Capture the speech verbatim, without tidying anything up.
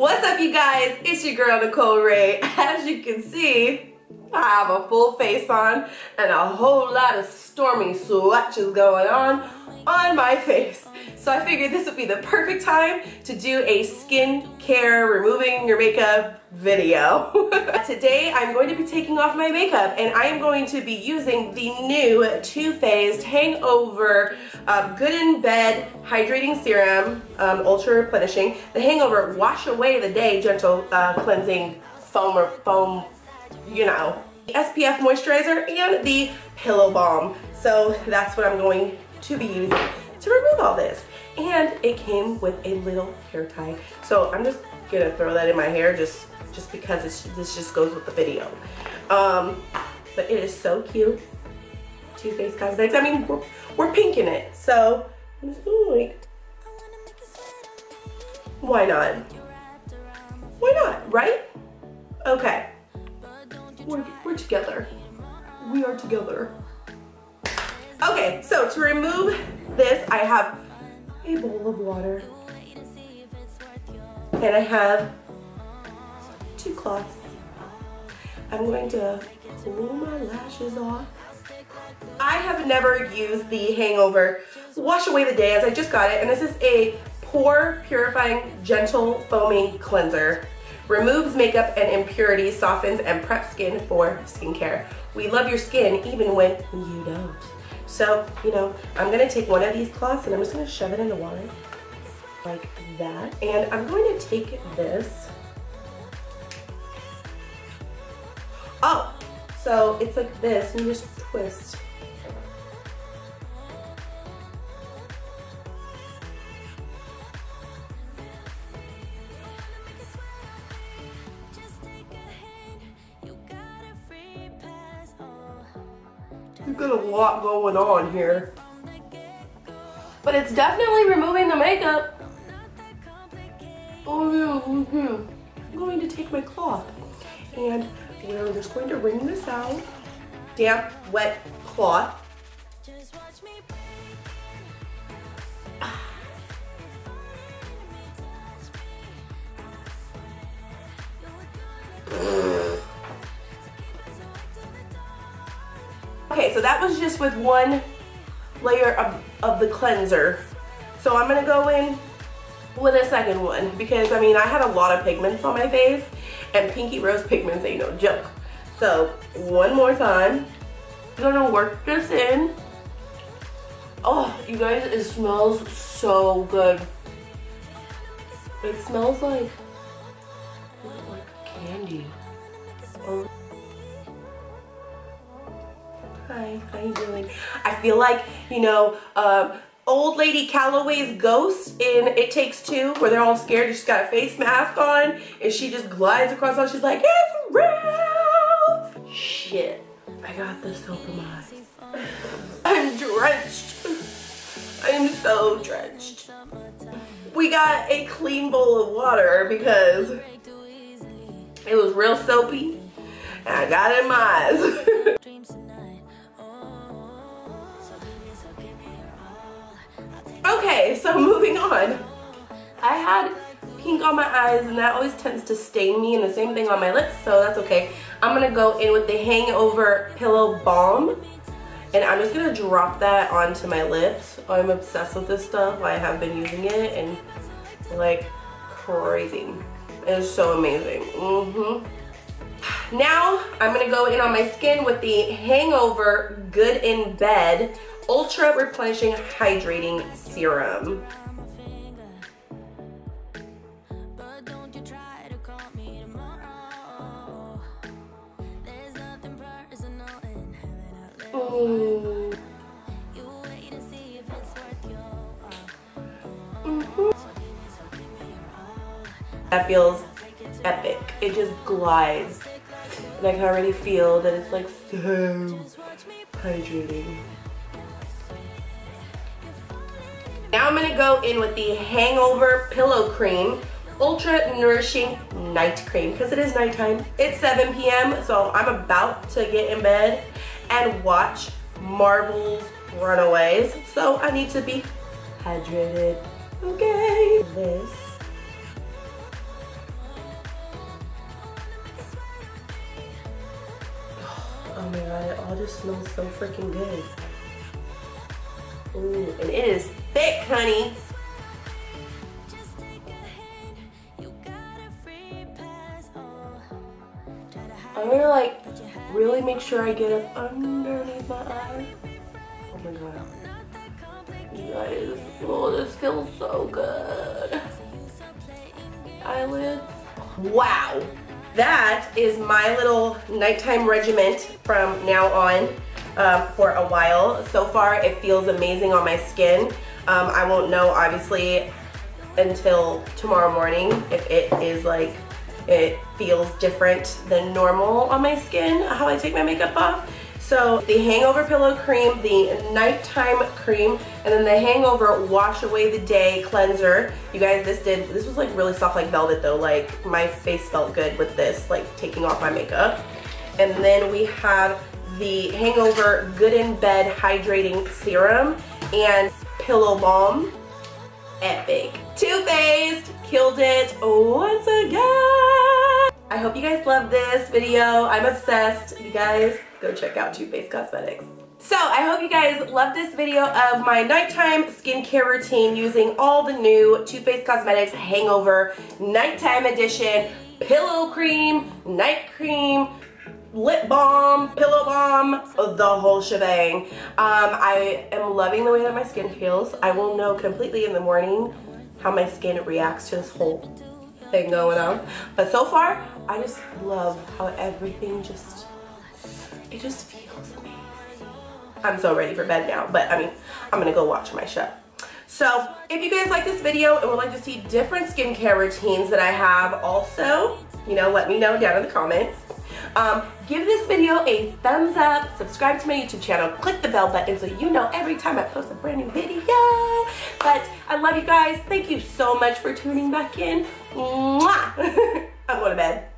What's up, you guys? It's your girl Nicole Rae. As you can see, I have a full face on and a whole lot of stormy swatches going on on my face. So I figured this would be the perfect time to do a skincare, removing your makeup video. Today I'm going to be taking off my makeup and I am going to be using the new Too Faced Hangover uh, Good in Bed Hydrating Serum, um, Ultra Replenishing, the Hangover Wash Away the Day Gentle uh, Cleansing Foam, foam, you know, S P F Moisturizer, and the Pillow Balm. So that's what I'm going to be using to remove all this. And it came with a little hair tie, so I'm just gonna throw that in my hair just just because it's, this just goes with the video. Um, but it is so cute. Too Faced Cosmetics. I mean, we're, we're pinking it, so I'm just like, why not? Why not, right? Okay, we're, we're together. We are together. Okay, so to remove this, I have a bowl of water and I have two cloths. I'm going to pull my lashes off. I have never used the Hangover Wash Away the Day, as I just got it, and this is a pore purifying gentle foaming cleanser. Removes makeup and impurities, softens and preps skin for skincare. We love your skin even when you don't. So, you know, I'm gonna take one of these cloths and I'm just gonna shove it in the water, like that. And I'm going to take this. Oh, so it's like this, and you just twist. You've got a lot going on here. But it's definitely removing the makeup. Oh yeah, mm-hmm. I'm going to take my cloth and we're just going to wring this out. Damp, wet cloth. Okay, so that was just with one layer of, of the cleanser. So I'm gonna go in with a second one because, I mean, I had a lot of pigments on my face and Pinky Rose pigments ain't no joke. So one more time. I'm gonna work this in. Oh, you guys, it smells so good. It smells like, like candy. Oh. Hi, how you doing? I feel like, you know, um, old lady Calloway's ghost in It Takes Two, where they're all scared and she's got a face mask on and she just glides across all. She's like, it's real! Shit, I got this open eyes. I'm drenched. I'm so drenched. We got a clean bowl of water because it was real soapy and I got it in my eyes. Okay, so moving on. I had pink on my eyes and that always tends to stain me, and the same thing on my lips, so that's okay. I'm gonna go in with the Hangover Pillow Balm and I'm just gonna drop that onto my lips. I'm obsessed with this stuff. I have been using it and like crazy. It's so amazing. Mm-hmm. Now I'm gonna go in on my skin with the Hangover Good in Bed Ultra Replenishing Hydrating Serum. Mm. Mm-hmm. That feels epic. It just glides. And I can already feel that it's like so hydrating. Now I'm gonna go in with the Hangover Pillow Cream Ultra Nourishing Night Cream, because it is nighttime. It's seven P M, so I'm about to get in bed and watch Marvel's Runaways. So I need to be hydrated. Okay. This my god, it all just smells so freaking good. Ooh, and it is thick, honey. I'm gonna like really make sure I get up underneath my eye. Oh my god. You guys, oh, this feels so good. Eyelids. Wow. That is my little nighttime regiment from now on uh, for a while. So far, it feels amazing on my skin. Um, I won't know, obviously, until tomorrow morning if it is like, it feels different than normal on my skin, how I take my makeup off. So the Hangover Pillow Cream, the Nighttime Cream, and then the Hangover Wash Away the Day Cleanser. You guys, this did, this was like really soft like velvet though. Like my face felt good with this, like taking off my makeup. And then we have the Hangover Good in Bed Hydrating Serum and Pillow Balm. Epic. Too Faced killed it once again. I hope you guys love this video. I'm obsessed. You guys, go check out Too Faced Cosmetics. So I hope you guys loved this video of my nighttime skincare routine using all the new Too Faced Cosmetics Hangover Nighttime Edition Pillow Cream, Night Cream, Lip Balm, Pillow Balm, the whole shebang. Um, I am loving the way that my skin feels. I will know completely in the morning how my skin reacts to this whole thing going on. But so far, I just love how everything just, it just feels amazing. I'm so ready for bed now, but I mean, I'm gonna go watch my show. So if you guys like this video and would like to see different skincare routines that I have also, you know, let me know down in the comments. Um, give this video a thumbs up, subscribe to my YouTube channel, click the bell button so you know every time I post a brand new video. But I love you guys. Thank you so much for tuning back in. Mwah! I'm going to bed.